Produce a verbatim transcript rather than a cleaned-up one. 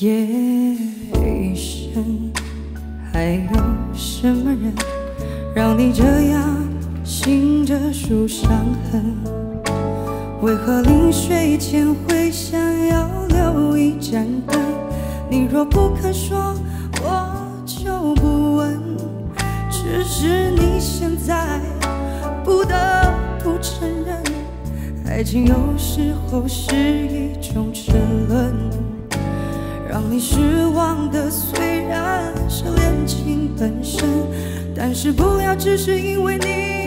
夜深，还有什么人让你这样醒着数伤痕？为何临睡前会想要留一盏灯？你若不肯说，我就不问。只是你现在不得不承认，爱情有时候是一种沉沦。 让你失望的虽然是恋情本身，但是不要只是因为你。